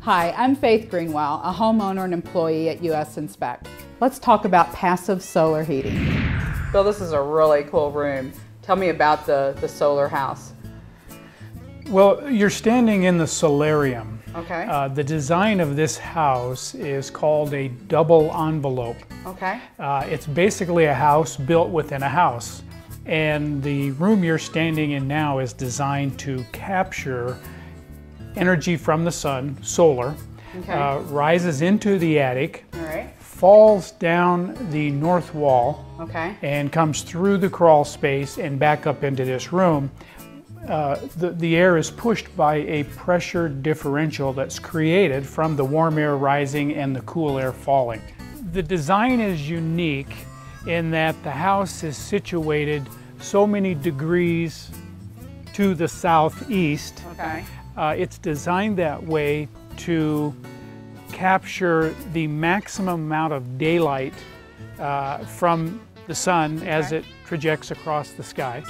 Hi, I'm Faith Greenwell, a homeowner and employee at U.S. Inspect. Let's talk about passive solar heating. Bill, this is a really cool room. Tell me about the solar house. Well, you're standing in the solarium. Okay. The design of this house is called a double envelope. Okay. It's basically a house built within a house. And the room you're standing in now is designed to capture energy from the sun, solar, okay. Rises into the attic, all right. Falls down the north wall, okay. And comes through the crawl space and back up into this room. The air is pushed by a pressure differential that's created from the warm air rising and the cool air falling. The design is unique in that the house is situated so many degrees to the southeast. Okay. It's designed that way to capture the maximum amount of daylight from the sun, okay. As it trajects across the sky.